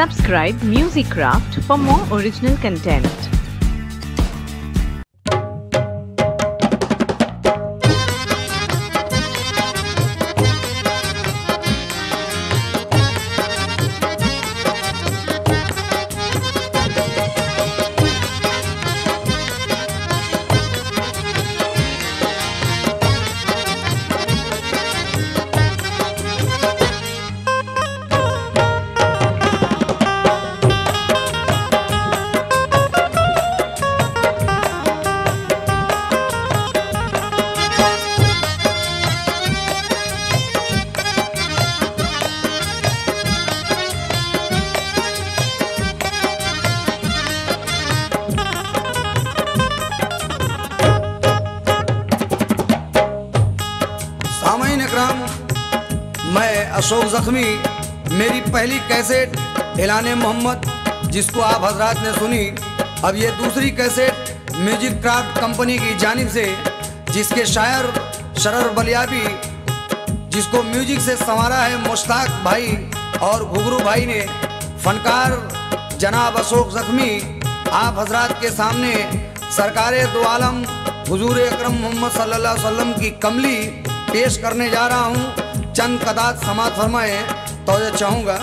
Subscribe Musicraft for more original content. मैं अशोक जख्मी, मेरी पहली कैसेट एलाने मोहम्मद जिसको आप हजरात ने सुनी, अब ये दूसरी कैसेट म्यूजिक क्राफ्ट कंपनी की जानिब से, जिसके शायर शरर बलियाबी जिसको म्यूजिक से संवारा है मुश्ताक भाई और घुगरू भाई ने, फनकार जनाब अशोक जख्मी आप हजरात के सामने सरकारे दो आलम हुजूर अकरम मोहम्मद सल्लल्लाहु अलैहि वसल्लम की कमली पेश करने जा रहा हूँ। चंद कदात समात फरमाए तो ये चाहूँगा।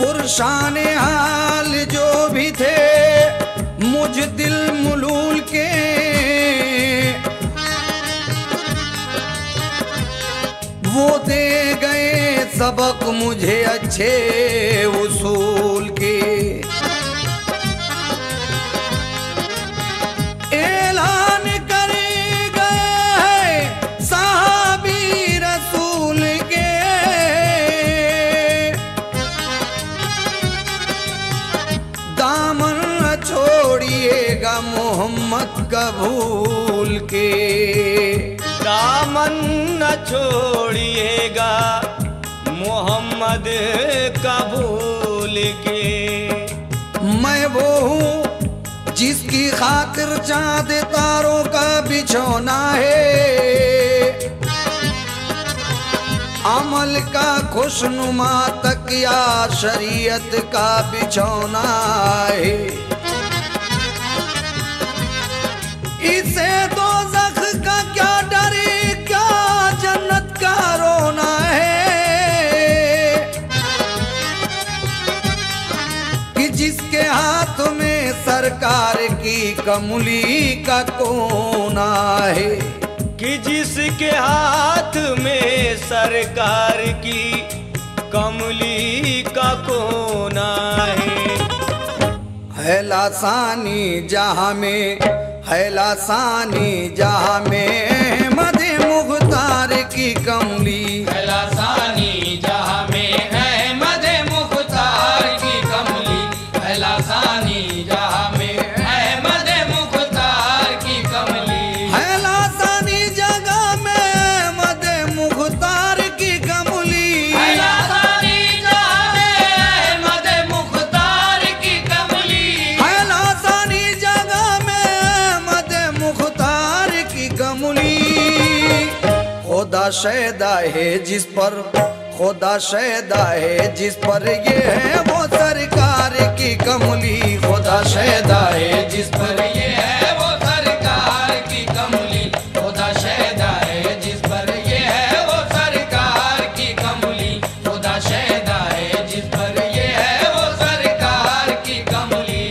पुरशान हाल जो भी थे मुझ दिल मुलूल के, वो दे गए सबक मुझे अच्छे उसूल के। ऐलान करे गए साहबी रसूल के, दामन न छोड़िएगा मोहम्मद कबूल के, दामन न छोड़िएगा मोहम्मद कबूल के। मैं वो हूँ जिसकी खातिर चाँद तारों का बिछोना है, अमल का खुशनुमा तकिया शरीयत का बिछोना है। इसे तो जिसके हाथ में सरकार की कमली का कोना है, कि जिसके हाथ में सरकार की कमली का कोना है। लासानी जहाँ में है, लासानी जहाँ में मदे मुख्तार की कमली, लासानी जहाँ में है मदे मुख्तार की कमली, लासानी जहाँ में अहमद मुख्तार की कमली, है लासानी जगह में अहमद मुख्तार की कमली, है लासानी जहाँ में अहमद मुख्तार की कमली, है लासानी जगह में अहमद मुख्तार की कमली। खुदा शैदा है जिस पर, खुदा शैदा है जिस पर ये है वो सरकार की कमली, खुदा शैदा है जिस पर ये है वो सरकार की कमली, खुदा शैदा है जिस पर ये है वो सरकार की कमली, खुदा शैदा है जिस पर ये है वो सरकार की कमली।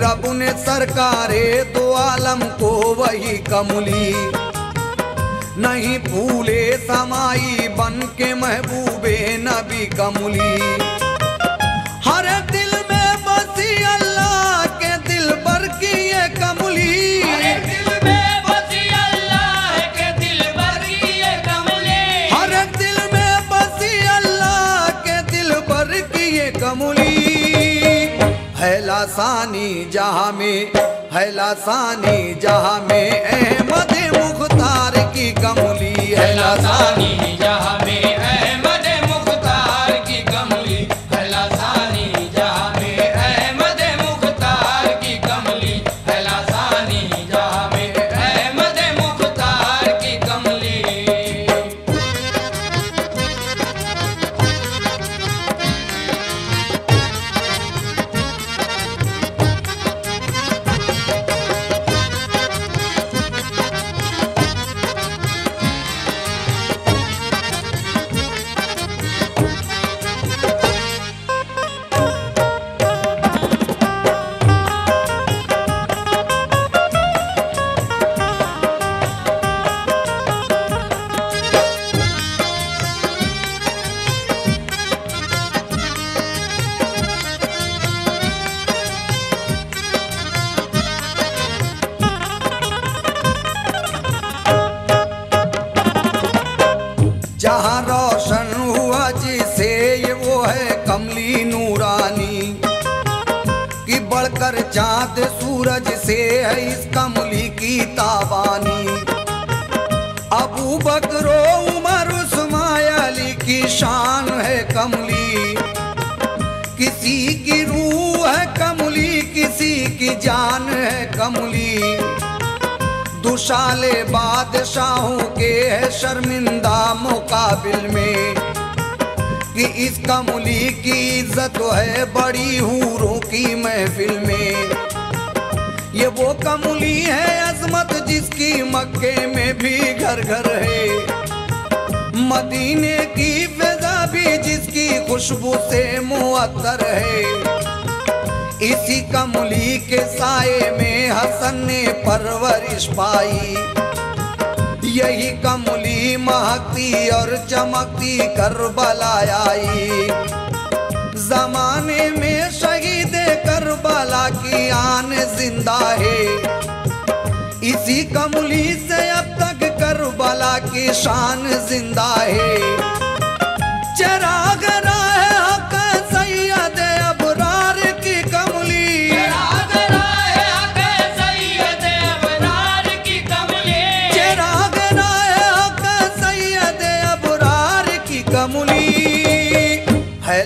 रब ने सरकारे दो आलम को वही कमली नहीं भूले समाई बन के महबूबे नबी कमली। हर दिल में बसी अल्लाह के दिल पर की ये कमली, हर दिल में बसी अल्लाह के दिल पर की ये कमली, हर दिल में बसी अल्लाह के दिल पर की ये कमली। है लासानी जहाँ में, है लासानी जहाँ में अहमद मुख्तार की कमली, है लासानी जहाँ में अहमद मुख्तार की कमली, है लासानी जहाँ में अहमद मुख्तार की कमली, है लासानी जहाँ में अहमद मुख्तार की कमली। जहाँ रोशन हुआ जिसे ये वो है कमली नूरानी कि बढ़कर चाँद सूरज से है इस कमली की ताबानी। अबू बकर उमर उस्मान अली की शान है कमली, किसी की रूह है कमली, किसी की जान है कमली। दुशाले बादशाहों के है शर्मिंदा मुकाबिल में कि इस कमली की इज्जत है बड़ी हूरों की महफिल में। ये वो कमली है अजमत जिसकी मक्के में भी घर घर है, मदीने की फिजा भी जिसकी खुशबू से मुअत्तर है। इसी कमली के साये में हसन ने परवरिश पाई, यही कमली महकती और चमकती करबला आई। जमाने में शहीद करबला की आन जिंदा है, इसी कमली से अब तक करबला की शान जिंदा है। चिराग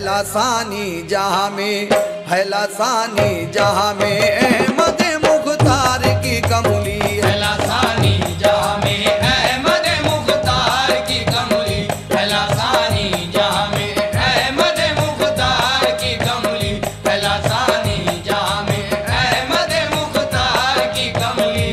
लासानी जहाँ में, है लासानी जहाँ में अहमद मुख्तार की कमली, है लासानी जहाँ में अहमद मुख्तार की कमली, है लासानी जहाँ में अहमद मुख्तार की कमली, है लासानी जहाँ में अहमद मुख्तार की कमली।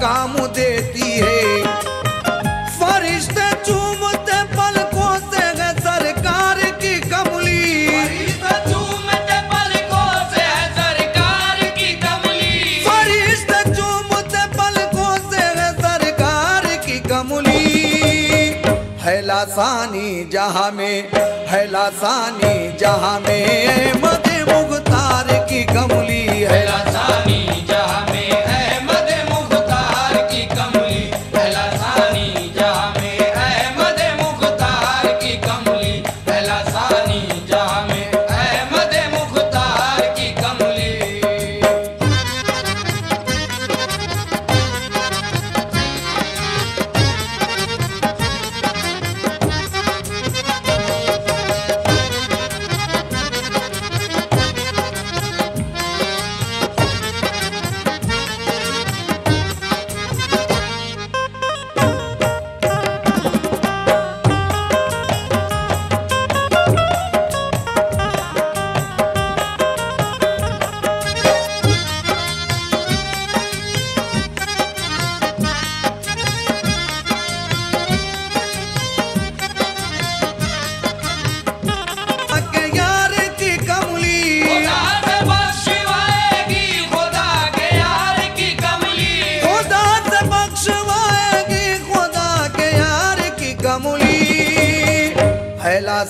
काम देती है फरिश्ते चूमते पलकों से है सरकार की कमली, फरिश्ते चूमते पलकों से है सरकार की कमली, फरिश्ते चूमते पलकों से है सरकार की कमली। है लासानी जहाँ में, है लासानी जहाँ में अहमद मुख्तार की कमली, है लासानी जहाँ में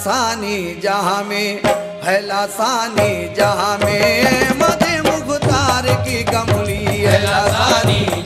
लासानी जहाँ में, है लासानी जहाँ में, मधे मुख्तार की कमली है लासानी।